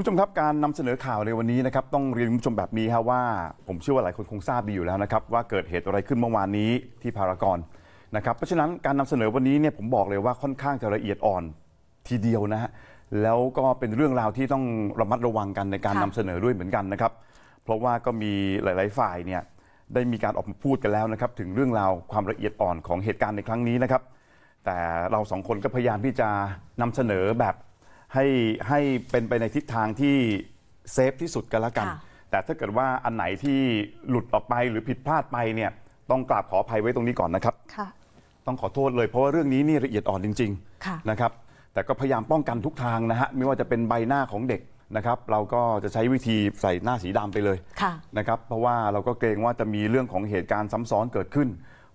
ผู้ชมครับการนำเสนอข่าวในวันนี้นะครับต้องเรียนผู้ชมแบบนี้ครับว่าผมเชื่อว่าหลายคนคงทราบดีอยู่แล้วนะครับว่าเกิดเหตุอะไรขึ้นเมื่อวานนี้ที่พารากอนนะครับเพราะฉะนั้นการนำเสนอวันนี้เนี่ยผมบอกเลยว่าค่อนข้างจะละเอียดอ่อนทีเดียวนะฮะแล้วก็เป็นเรื่องราวที่ต้องระมัดระวังกันในการนำเสนอด้วยเหมือนกันนะครับเพราะว่าก็มีหลายๆฝ่ายเนี่ยได้มีการออกมาพูดกันแล้วนะครับถึงเรื่องราวความละเอียดอ่อนของเหตุการณ์ในครั้งนี้นะครับแต่เราสองคนก็พยายามที่จะนำเสนอแบบให้เป็นไปในทิศทางที่เซฟที่สุดกันละกันแต่ถ้าเกิดว่าอันไหนที่หลุดออกไปหรือผิดพลาดไปเนี่ยต้องกราบขออภัยไว้ตรงนี้ก่อนนะครับต้องขอโทษเลยเพราะว่าเรื่องนี้นี่ละเอียดอ่อนจริงๆนะครับแต่ก็พยายามป้องกันทุกทางนะฮะไม่ว่าจะเป็นใบหน้าของเด็กนะครับเราก็จะใช้วิธีใส่หน้าสีดำไปเลยนะครับเพราะว่าเราก็เกรงว่าจะมีเรื่องของเหตุการณ์ซ้ำซ้อนเกิดขึ้น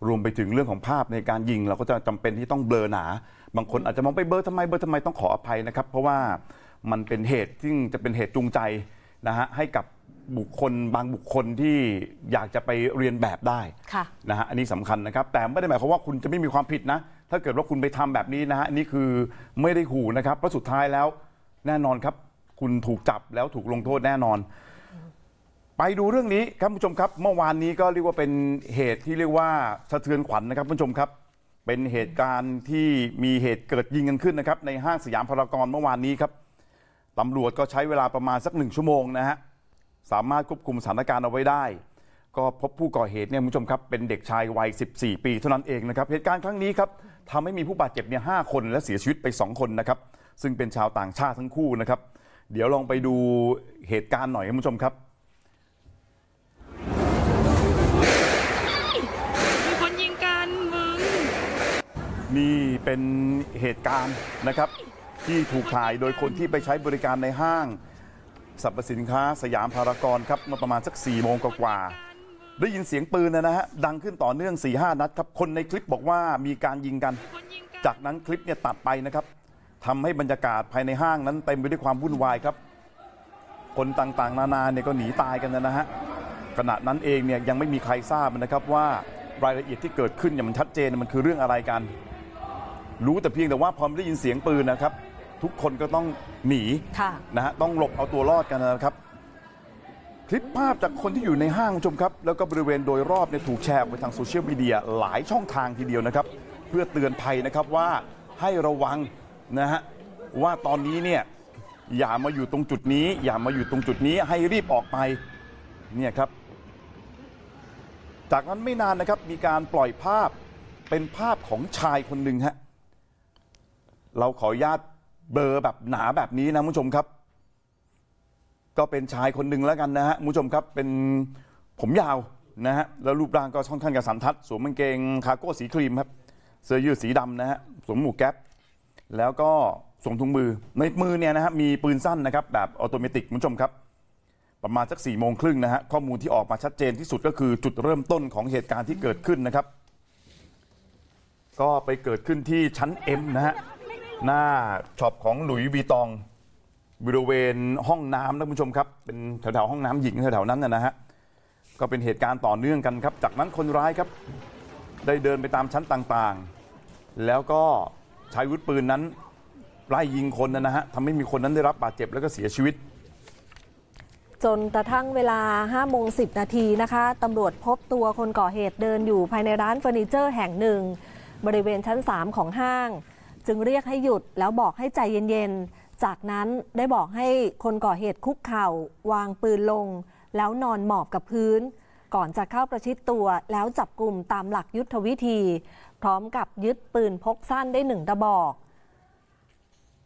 รวมไปถึงเรื่องของภาพในการยิงเราก็จะจำเป็นที่ต้องเบลอหนาบางคนอาจจะมองไปเบลอทำไมต้องขออภัยนะครับเพราะว่ามันเป็นเหตุซึ่งจะเป็นเหตุจูงใจนะฮะให้กับบุคคลบางบุคคลที่อยากจะไปเรียนแบบได้นะฮะอันนี้สำคัญนะครับแต่ไม่ได้หมายความว่าคุณจะไม่มีความผิดนะถ้าเกิดว่าคุณไปทำแบบนี้นะฮะนี่คือไม่ได้ขู่นะครับเพราะสุดท้ายแล้วแน่นอนครับคุณถูกจับแล้วถูกลงโทษแน่นอนไปดูเรื่องนี้ครับผู้ชมครับเมื่อวานนี้ก็เรียกว่าเป็นเหตุที่เรียกว่าสะเทือนขวัญนะครับผู้ชมครับเป็นเหตุการณ์ที่มีเหตุเกิดยิงกันขึ้นนะครับในห้างสยามพารากอนเมื่อวานนี้ครับตำรวจก็ใช้เวลาประมาณสัก1 ชั่วโมงนะฮะสามารถควบคุมสถานการณ์เอาไว้ได้ก็พบผู้ก่อเหตุเนี่ยผู้ชมครับเป็นเด็กชายวัย14 ปีเท่านั้นเองนะครับเหตุการณ์ครั้งนี้ครับทำให้มีผู้บาดเจ็บเนี่ย5 คนและเสียชีวิตไป2 คนนะครับซึ่งเป็นชาวต่างชาติทั้งคู่นะครับเดี๋ยวลองไปดูเหตุการณ์หน่อยครับผู้ชมครับนี่เป็นเหตุการณ์นะครับที่ถูกถ่ายโดยคนที่ไปใช้บริการในห้างสรรพสินค้าสยามพารากอนครับเมื่อประมาณสัก4 โมงกว่าได้ยินเสียงปืนนะฮะดังขึ้นต่อเนื่อง 4-5 นัดครับคนในคลิปบอกว่ามีการยิงกันจากนั้นคลิปเนี่ยตัดไปนะครับทำให้บรรยากาศภายในห้างนั้นเต็มไปด้วยความวุ่นวายครับคนต่างๆนานาเนี่ยก็หนีตายกันนะฮะขณะนั้นเองเนี่ยยังไม่มีใครทราบนะครับว่ารายละเอียดที่เกิดขึ้นเนี่ยมันชัดเจนมันคือเรื่องอะไรกันรู้แต่เพียงแต่ว่าพอได้ยินเสียงปืนนะครับทุกคนก็ต้องหนีนะฮะต้องหลบเอาตัวรอดกันนะครับคลิปภาพจากคนที่อยู่ในห้างชมครับแล้วก็บริเวณโดยรอบเนี่ยถูกแชร์ไปทางโซเชียลมีเดียหลายช่องทางทีเดียวนะครับเพื่อเตือนภัยนะครับว่าให้ระวังนะฮะว่าตอนนี้เนี่ยอย่ามาอยู่ตรงจุดนี้อย่ามาอยู่ตรงจุดนี้ให้รีบออกไปเนี่ยครับจากนั้นไม่นานนะครับมีการปล่อยภาพเป็นภาพของชายคนหนึ่งฮะเราขออนุญาตเบลอแบบหนาแบบนี้นะผู้ชมครับก็เป็นชายคนหนึ่งแล้วกันนะฮะผู้ชมครับเป็นผมยาวนะฮะแล้วรูปร่างก็ค่อนข้างสันทัดสวมกางเกงคาร์โก้สีครีมครับเสื้อยืดสีดำนะฮะสวมหมวกแก๊ปแล้วก็สวมถุงมือในมือเนี่ยนะฮะมีปืนสั้นนะครับแบบออโตเมติกผู้ชมครับประมาณสัก4 โมงครึ่งนะฮะข้อมูลที่ออกมาชัดเจนที่สุดก็คือจุดเริ่มต้นของเหตุการณ์ที่เกิดขึ้นนะครับก็ไปเกิดขึ้นที่ชั้น M นะฮะหน้าช็อปของหลุยส์วีตองบริเวณห้องน้ำนะคุณผู้ชมครับเป็นแถวๆห้องน้ำหญิงแถวๆนั้นนะฮะก็เป็นเหตุการณ์ต่อเนื่องกันครับจากนั้นคนร้ายครับได้เดินไปตามชั้นต่างๆแล้วก็ใช้อาวุธปืนนั้นไล่ยิงคนนะฮะทำให้มีคนนั้นได้รับบาดเจ็บแล้วก็เสียชีวิตจนกระทั่งเวลา 5:10 นาทีนะคะตำรวจพบตัวคนก่อเหตุเดินอยู่ภายในร้านเฟอร์นิเจอร์แห่งหนึ่งบริเวณชั้น3ของห้างจึงเรียกให้หยุดแล้วบอกให้ใจเย็นๆจากนั้นได้บอกให้คนก่อเหตุคุกเข่าวางปืนลงแล้วนอนหมอบกับพื้นก่อนจะเข้าประชิดตัวแล้วจับกลุ่มตามหลักยุทธวิธีพร้อมกับยึดปืนพกสั้นได้1 กระบอก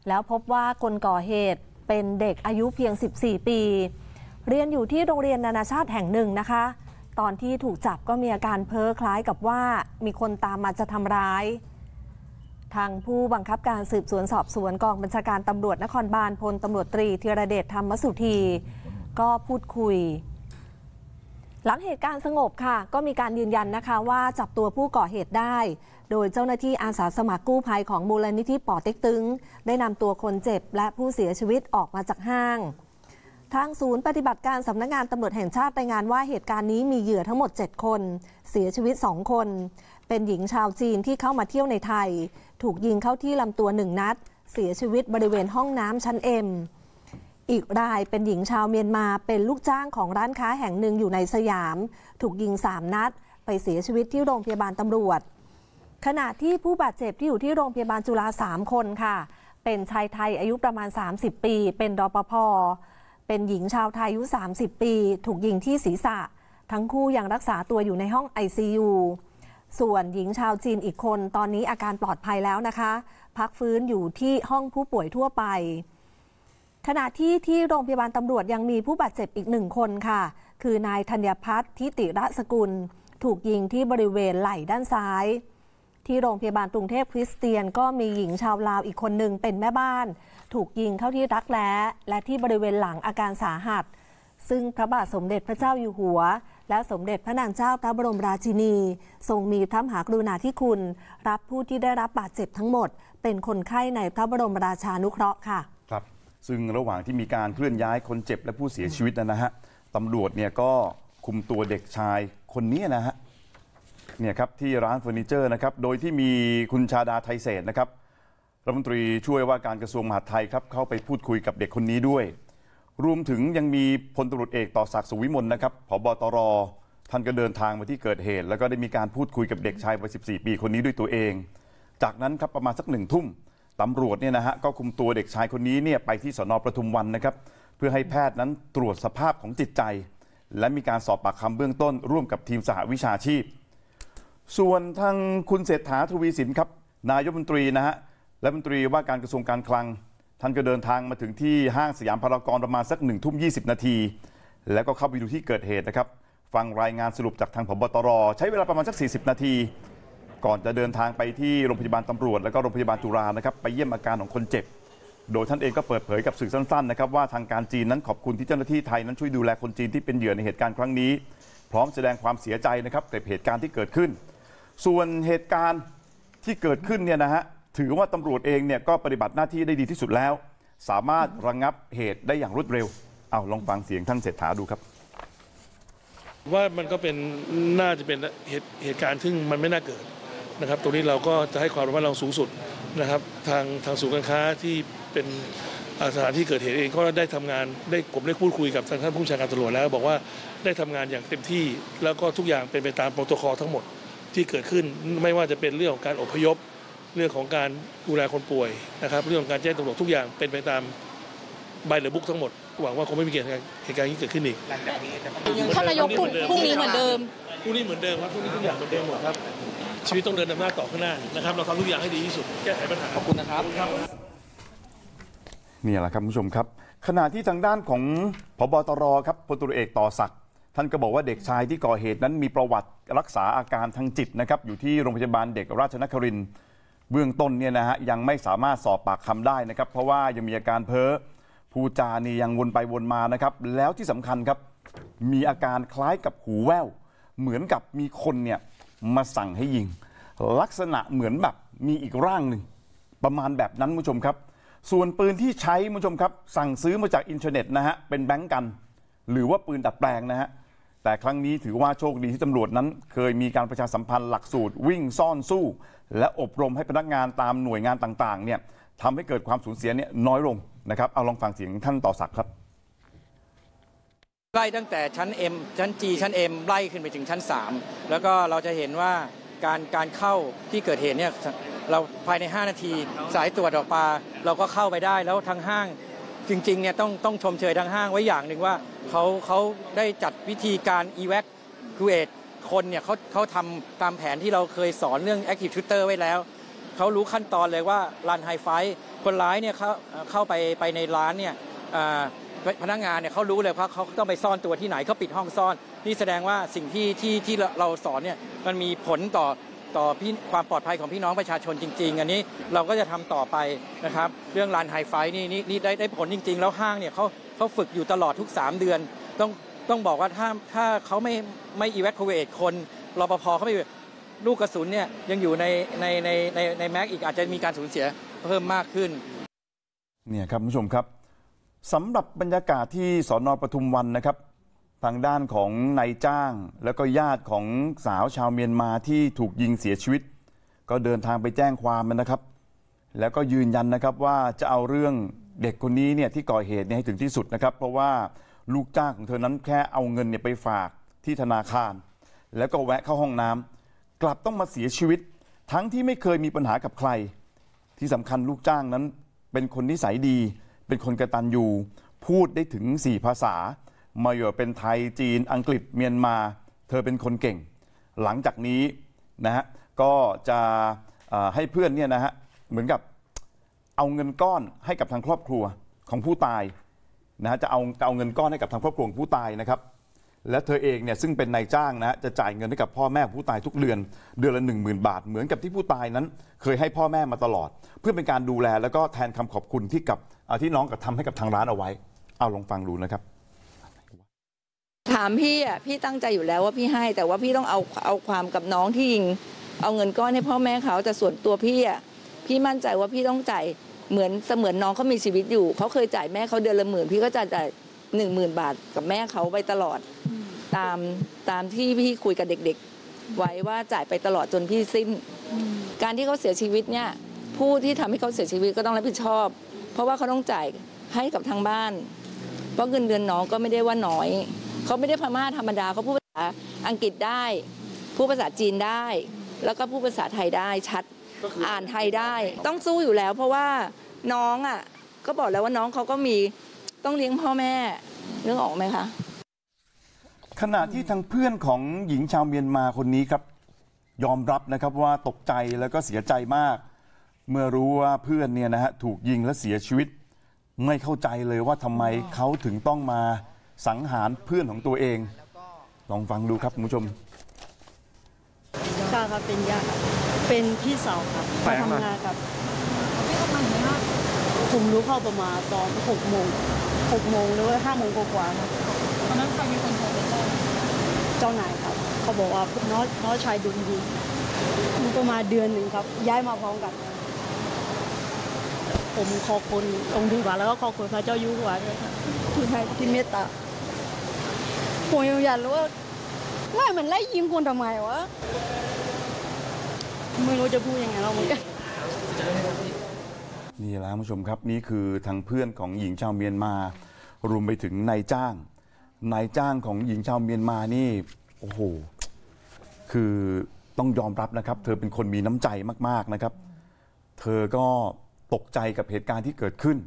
แล้วพบว่าคนก่อเหตุเป็นเด็กอายุเพียง14 ปีเรียนอยู่ที่โรงเรียนนานาชาติแห่งหนึ่งนะคะตอนที่ถูกจับก็มีอาการเพ้อคล้ายกับว่ามีคนตามมาจะทำร้ายทางผู้บังคับการสืบสวนสอบสวนกองบัญชาการตำรวจนครบาลพลตำรวจตรีธีรเดชธรรมสุธีก็พูดคุยหลังเหตุการณ์สงบค่ะก็มีการยืนยันนะคะว่าจับตัวผู้ก่อเหตุได้โดยเจ้าหน้าที่อาสาสมัครกู้ภัยของมูลนิธิป่อเต็กตึงได้นำตัวคนเจ็บและผู้เสียชีวิตออกมาจากห้างทางศูนย์ปฏิบัติการสำนักงานตำรวจแห่งชาติรายงานว่าเหตุการณ์นี้มีเหยื่อทั้งหมด7 คนเสียชีวิต2 คนเป็นหญิงชาวจีนที่เข้ามาเที่ยวในไทยถูกยิงเข้าที่ลำตัว1 นัดเสียชีวิตบริเวณห้องน้ำชั้น M อีกรายเป็นหญิงชาวเมียนมาเป็นลูกจ้างของร้านค้าแห่งหนึ่งอยู่ในสยามถูกยิง3 นัดไปเสียชีวิตที่โรงพยาบาลตำรวจขณะที่ผู้บาดเจ็บที่อยู่ที่โรงพยาบาลจุฬา3 คนค่ะเป็นชายไทยอายุประมาณ30 ปีเป็นรปภ.เป็นหญิงชาวไทยอายุ30 ปีถูกยิงที่ศีรษะทั้งคู่ยังรักษาตัวอยู่ในห้อง ICU ส่วนหญิงชาวจีนอีกคนตอนนี้อาการปลอดภัยแล้วนะคะพักฟื้นอยู่ที่ห้องผู้ป่วยทั่วไปขณะที่โรงพยาบาลตำรวจยังมีผู้บาดเจ็บอีก1 คนค่ะคือนายธัญพัฒน์ทิติรัศกุลถูกยิงที่บริเวณไหล่ด้านซ้ายที่โรงพยาบาลกรุงเทพคริสเตียนก็มีหญิงชาวลาวอีกคนหนึ่งเป็นแม่บ้านถูกยิงเข้าที่รักแร้และที่บริเวณหลังอาการสาหัสซึ่งพระบาทสมเด็จพระเจ้าอยู่หัวและสมเด็จพระนางเจ้าพระบรมราชินีทรงมีพระมหากรุณาธิคุณรับผู้ที่ได้รับบาดเจ็บทั้งหมดเป็นคนไข้ในพระบรมราชานุเคราะห์ค่ะครับซึ่งระหว่างที่มีการเคลื่อนย้ายคนเจ็บและผู้เสียชีวิตนะฮะตำรวจเนี่ยก็คุมตัวเด็กชายคนนี้นะฮะเนี่ยครับที่ร้านเฟอร์นิเจอร์นะครับโดยที่มีคุณชาดาไทยเศษนะครับรัฐมนตรีช่วยว่าการกระทรวงมหาดไทยครับเข้าไปพูดคุยกับเด็กคนนี้ด้วยรวมถึงยังมีพลตำรวจเอกต่อศักดิ์สุวิมลนะครับผบ.ตร.ท่านก็เดินทางมาที่เกิดเหตุแล้วก็ได้มีการพูดคุยกับเด็กชายวัย14 ปีคนนี้ด้วยตัวเองจากนั้นครับประมาณสัก1 ทุ่มตำรวจเนี่ยนะฮะก็คุมตัวเด็กชายคนนี้เนี่ยไปที่สน.ปทุมวันนะครับเพื่อให้แพทย์นั้นตรวจสภาพของจิตใจและมีการสอบปากคำเบื้องต้นร่วมกับทีมสหวิชาชีพส่วนทางคุณเศรษฐาทวีสินครับนายกรัฐมนตรีนะฮะและรัฐมนตรีว่าการกระทรวงการคลังท่านก็เดินทางมาถึงที่ห้างสยามพารากอนประมาณสัก1 ทุ่ม 20 นาทีแล้วก็เข้าไปดูที่เกิดเหตุนะครับฟังรายงานสรุปจากทางผบ.ตร.ใช้เวลาประมาณสัก40 นาทีก่อนจะเดินทางไปที่โรงพยาบาลตำรวจและก็โรงพยาบาลจุฬานะครับไปเยี่ยมอาการของคนเจ็บโดยท่านเองก็เปิดเผยกับสื่อสั้นๆนะครับว่าทางการจีนนั้นขอบคุณที่เจ้าหน้าที่ไทยนั้นช่วยดูแลคนจีนที่เป็นเหยื่อในเหตุการณ์ครั้งนี้พร้อมแสดงความเสียใจนะครับกับเหตุการณ์ที่เกิดขึ้นส่วนเหตุการณ์ที่เกิดขึ้นเนี่ยนะฮะถือว่าตำรวจเองเนี่ยก็ปฏิบัติหน้าที่ได้ดีที่สุดแล้วสามารถระงับเหตุได้อย่างรวดเร็วเอาลองฟังเสียงท่านเศรษฐาดูครับว่ามันก็เป็นน่าจะเป็นเหตุการณ์ซึ่งมันไม่น่าเกิดนะครับตรงนี้เราก็จะให้ความระมัดระวังสูงสุดนะครับทางศูนย์การค้าที่เป็นสถานที่เกิดเหตุเองก็ได้ทำงานได้ผมได้พูดคุยกับทางท่านผู้บัญชาการตำรวจแล้วบอกว่าได้ทำงานอย่างเต็มที่แล้วก็ทุกอย่างเป็นไปตามโปรโตคอลทั้งหมดที่เกิดขึ้นไม่ว่าจะเป็นเรื่องของการอพยพเรื่องของการดูแลคนป่วยนะครับเรื่องของการแจ้งตำรวจทุกอย่างเป็นไปตามใบเหลือบุ๊กทั้งหมดหวังว่าคงไม่มีเหตุการณ์นี้เกิดขึ้นอีกยังท่านนายกพรุ่งนี้เหมือนเดิมพรุ่งนี้เหมือนเดิมครับพรุ่งนี้ทุกอย่างเหมือนเดิมหมดครับชีวิตต้องเดินดำหน้าต่อข้างหน้านะครับเราทำทุกอย่างให้ดีที่สุดแก้ไขปัญหาขอบคุณนะครับนี่แหละครับผู้ชมครับขณะที่ทางด้านของผบ.ตร.ครับพลตำรวจเอกต่อศักดิ์ท่านก็บอกว่าเด็กชายที่ก่อเหตุนั้นมีประวัติรักษาอาการทางจิตนะครับอยู่ที่โรงพยาบาลเด็กราชนครินทร์เบื้องต้นเนี่ยนะฮะยังไม่สามารถสอบปากคำได้นะครับเพราะว่ายังมีอาการเพ้อพูจานี่ยังวนไปวนมานะครับแล้วที่สำคัญครับมีอาการคล้ายกับหูแว่วเหมือนกับมีคนเนี่ยมาสั่งให้ยิงลักษณะเหมือนแบบมีอีกร่างหนึ่งประมาณแบบนั้นผู้ชมครับส่วนปืนที่ใช้ผู้ชมครับสั่งซื้อมาจากอินเทอร์เน็ตนะฮะเป็นแบงก์กันหรือว่าปืนดัดแปลงนะฮะแต่ครั้งนี้ถือว่าโชคดีที่ตำรวจนั้นเคยมีการประชาสัมพันธ์หลักสูตรวิ่งซ่อนสู้และอบรมให้พนักงานตามหน่วยงานต่างๆเนี่ยทำให้เกิดความสูญเสียเนี่ยน้อยลงนะครับเอาลองฟังเสียงท่านต่อศักดิ์ครับไล่ตั้งแต่ชั้น M ชั้น G ชั้น M ไล่ขึ้นไปถึงชั้น 3แล้วก็เราจะเห็นว่าการเข้าที่เกิดเหตุเนี่ยเราภายใน5 นาทีสายตรวจออกมาเราก็เข้าไปได้แล้วทางห้างจริงๆเนี่ยต้องชมเชยทางห้างไว้อย่างหนึ่งว่าเขาได้จัดวิธีการ evacuate คนเนี่ยเขาทำตามแผนที่เราเคยสอนเรื่อง active shooter ไว้แล้วเขารู้ขั้นตอนเลยว่าร้านไฮไฟคนร้ายเนี่ยเข้าไปในร้านเนี่ยพนักงานเนี่ยเขารู้เลยว่าเขาต้องไปซ่อนตัวที่ไหนเขาปิดห้องซ่อนนี่แสดงว่าสิ่งที่เราสอนเนี่ยมันมีผลต่อความปลอดภัยของพี่น้องประชาชนจริงๆอันนี้เราก็จะทำต่อไปนะครับเรื่องร้านไฮไฟนี่ได้ผลจริงๆแล้วห้างเนี่ยเขาฝึกอยู่ตลอดทุก3 เดือนต้องบอกว่าถ้าเขาไม่อีแวคคูเอทคนรปภ.เขาไม่ลูกกระสุนเนี่ยยังอยู่ในแม็กอีกอาจจะมีการสูญเสียเพิ่มมากขึ้นเนี่ยครับผู้ชมครับสำหรับบรรยากาศที่สน.ปทุมวันนะครับทางด้านของนายจ้างแล้วก็ญาติของสาวชาวเมียนมาที่ถูกยิงเสียชีวิตก็เดินทางไปแจ้งความนะครับแล้วก็ยืนยันนะครับว่าจะเอาเรื่อง เด็กคนนี้เนี่ยที่ก่อเหตุเนี่ยให้ถึงที่สุดนะครับเพราะว่าลูกจ้างของเธอนั้นแค่เอาเงินเนี่ยไปฝากที่ธนาคารแล้วก็แวะเข้าห้องน้ำกลับต้องมาเสียชีวิตทั้งที่ไม่เคยมีปัญหากับใครที่สำคัญลูกจ้างนั้นเป็นคนนิสัยดีเป็นคนกตัญญูพูดได้ถึง4ภาษามาอยู่เป็นไทยจีนอังกฤษเมียนมาเธอเป็นคนเก่งหลังจากนี้นะฮะก็จะให้เพื่อนเนี่ยนะฮะเหมือนกับเอาเงินก้อนให้กับทางครอบครัวของผู้ตายนะฮะจะเอาเงินก้อนให้กับทางครอบครัวของผู้ตายนะครับและเธอเองเนี่ยซึ่งเป็นนายจ้างนะจะจ่ายเงินให้กับพ่อแม่ผู้ตายทุกเดือนเดือนละ 10,000 บาทเหมือนกับที่ผู้ตายนั้นเคยให้พ่อแม่มาตลอดเพื่อเป็นการดูแลแล้วก็แทนคำขอบคุณที่กับที่น้องกับทำให้กับทางร้านเอาไว้เอาลองฟังดูนะครับถามพี่อ่ะพี่ตั้งใจอยู่แล้วว่าพี่ให้แต่ว่าพี่ต้องเอาความกับน้องที่ยิงเอาเงินก้อนให้พ่อแม่เขาแต่ส่วนตัวพี่อ่ะพี่มั่นใจว่าพี่ต้องจ่ายเหมือนน้องเขามีชีวิตอยู่เขาเคยจ่ายแม่เขาเดือนละ 10,000พี่ก็จะจ่าย10,000 บาทกับแม่เขาไปตลอดตามที่พี่คุยกับเด็กๆไว้ว่าจ่ายไปตลอดจนพี่สิ้นการที่เขาเสียชีวิตเนี่ยผู้ที่ทำให้เขาเสียชีวิตก็ต้องรับผิดชอบเพราะว่าเขาต้องจ่ายให้กับทางบ้านเพราะเงินเดือนน้องก็ไม่ได้ว่าน้อยเขาไม่ได้พม่าธรรมดาเขาพูดภาษาอังกฤษได้พูดภาษาจีนได้แล้วก็พูดภาษาไทยได้ชัดอ่านไทยได้ต้องสู้อยู่แล้วเพราะว่าน้องอ่ะก็บอกแล้วว่าน้องเขาก็มีต้องเลี้ยงพ่อแม่นึกออกไหมคะขณะที่ทางเพื่อนของหญิงชาวเมียนมาคนนี้ครับยอมรับนะครับว่าตกใจแล้วก็เสียใจมากเมื่อรู้ว่าเพื่อนเนี่ยนะฮะถูกยิงและเสียชีวิตไม่เข้าใจเลยว่าทำไมเขาถึงต้องมาสังหารเพื่อนของตัวเองลองฟังดูครับคุณผู้ชมค่ะครับเป็นญาติเป็นพี่สาวครับไปทำงานครับผมรู้เข้าประมาณตอน6 โมงหรือว่า5 โมงกว่าครับตอนนั้นใครเป็นคนโทรไปแจ้งเจ้านายครับเขาบอกว่าน้องชายโดนยิงประมาณเดือนหนึ่งครับย้ายมาพร้อมกันผมขอบคุณองค์ดูบาแล้วก็ขอบคุณพระเจ้าอยู่หัวด้วยครับคุณให้ที่เมตตาผมอยากรู้ว่าไม่เหมือนไล่ยิงคนทำไมวะไม่รู้จะพูดยังไงเราเหมือนกันนี่แล้วผู้ชมครับนี่คือทางเพื่อนของหญิงชาวเมียนมารวมไปถึงนายจ้างของหญิงชาวเมียนมานี่โอ้โหคือต้องยอมรับนะครับเธอเป็นคนมีน้ำใจมากๆนะครับเธอก็ตกใจกับเหตุการณ์ที่เกิดขึ้น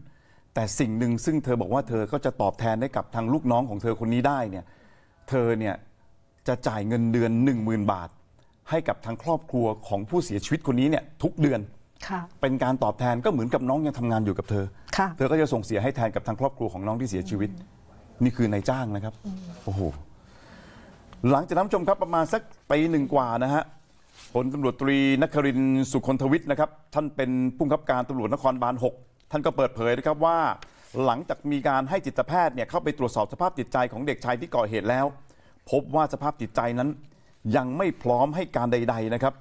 แต่สิ่งหนึ่งซึ่งเธอบอกว่าเธอก็จะตอบแทนได้กับทางลูกน้องของเธอคนนี้ได้เนี่ยเธอเนี่ยจะจ่ายเงินเดือน 10,000 บาทให้กับทางครอบครัวของผู้เสียชีวิตคนนี้เนี่ยทุกเดือนเป็นการตอบแทนก็เหมือนกับน้องยังทำงานอยู่กับเธอเธอก็จะส่งเสียให้แทนกับทางครอบครัวของน้องที่เสียชีวิตนี่คือนายจ้างนะครับโอ้โหหลังจากนั้นชมครับประมาณสักปี 1 กว่านะฮะพลตำรวจตรีนครินทร์สุคนทวิทย์นะครับท่านเป็นผู้บังคับการตำรวจนครบาล 6ท่านก็เปิดเผยนะครับว่าหลังจากมีการให้จิตแพทย์เนี่ยเข้าไปตรวจสอบสภาพจิตใจของเด็กชายที่ก่อเหตุแล้วพบว่าสภาพจิตใจนั้นยังไม่พร้อมให้การใดๆนะครับ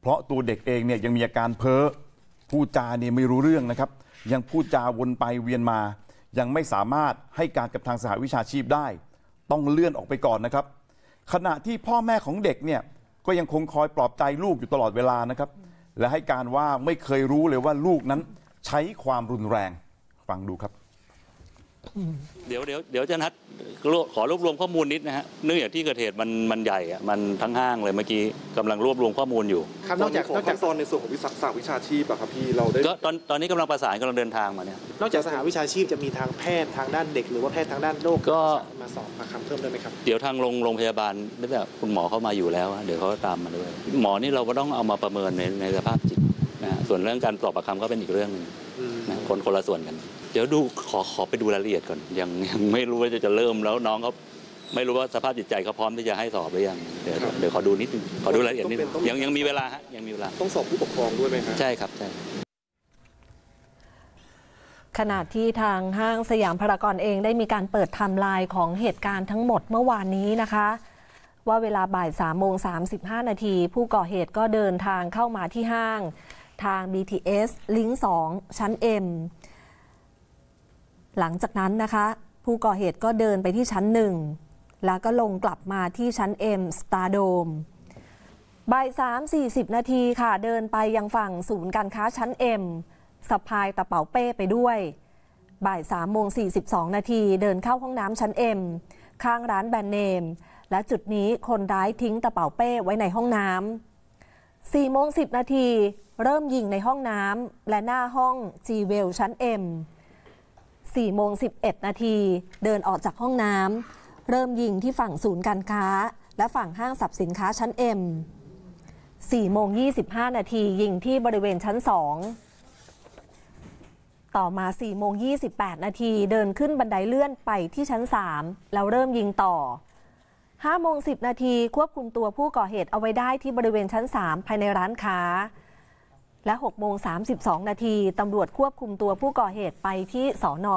เพราะตัวเด็กเองเนี่ยยังมีอาการเพ้อพูดจาเนี่ยไม่รู้เรื่องนะครับยังพูดจาวนไปเวียนมายังไม่สามารถให้การกับทางสหวิชาชีพได้ต้องเลื่อนออกไปก่อนนะครับขณะที่พ่อแม่ของเด็กเนี่ยก็ยังคงคอยปลอบใจลูกอยู่ตลอดเวลานะครับและให้การว่าไม่เคยรู้เลยว่าลูกนั้นใช้ความรุนแรงฟังดูครับเดี๋ยวจะนัดขอรวบรวมข้อมูลนิดนะฮะเนื่องจากที่เกิดเหตุมันใหญ่อะมันทั้งห้างเลยเมื่อกี้กำลังรวบรวมข้อมูลอยู่ครับนอกจากตอนในส่วนของวิศวะวิชาชีพอะครับพี่เราได้ตอนนี้กำลังประสานกำลังเดินทางมาเนี่ยนอกจากสหวิชาชีพจะมีทางแพทย์ทางด้านเด็กหรือว่าแพทย์ทางด้านโรคก็มาสอบปากคำเพิ่มได้ไหมครับเดี๋ยวทางโรงพยาบาลนี่แบบคุณหมอเข้ามาอยู่แล้วเดี๋ยวเขาตามมาด้วยหมอนี่เราก็ต้องเอามาประเมินในสภาพจิตนะส่วนเรื่องการสอบปากคำก็เป็นอีกเรื่องนึงนะคนละส่วนกันเดี๋ยวดูขอไปดูรายละเอียดก่อนยังไม่รู้ว่าจะเริ่มแล้วน้องเขาไม่รู้ว่าสภาพจิตใจเขาพร้อมที่จะให้สอบหรือยังเดี๋ยวขอดูนิดนึงขอดูรายละเอียดนิดนึงยังมีเวลาฮะยังมีเวลาต้องสอบผู้ปกครองด้วยไหมครับใช่ครับใช่ขณะที่ทางห้างสยามพารากอนเองได้มีการเปิดไทม์ไลน์ของเหตุการณ์ทั้งหมดเมื่อวานนี้นะคะว่าเวลาบ่าย 3:35 น.ผู้ก่อเหตุก็เดินทางเข้ามาที่ห้างทาง BTS ลิงก์ 2 ชั้น Mหลังจากนั้นนะคะผู้ก่อเหตุก็เดินไปที่ชั้น 1แล้วก็ลงกลับมาที่ชั้น M สตาร์โดมบ่าย 3:40 น.ค่ะเดินไปยังฝั่งศูนย์การค้าชั้น M สะพายกระเป๋าเป้ไปด้วย บ่าย 3:42 นาทีเดินเข้าห้องน้ำชั้น M ข้างร้านแบรนด์เนมและจุดนี้คนร้ายทิ้งกระเป๋าเป้ไว้ในห้องน้ำ 4:10 นาทีเริ่มยิงในห้องน้ำและหน้าห้องจีเวลชั้น M 4:11 นาทีเดินออกจากห้องน้ำเริ่มยิงที่ฝั่งศูนย์การค้าและฝั่งห้างสรรพสินค้าชั้น M 4:25 นาทียิงที่บริเวณชั้น 2ต่อมา4:28 นาทีเดินขึ้นบันไดเลื่อนไปที่ชั้น 3แล้วเริ่มยิงต่อ 5:10 นาทีควบคุมตัวผู้ก่อเหตุเอาไว้ได้ที่บริเวณชั้น 3ภายในร้านค้าและ 6:32 นาทีตำรวจควบคุมตัวผู้ก่อเหตุไปที่สน.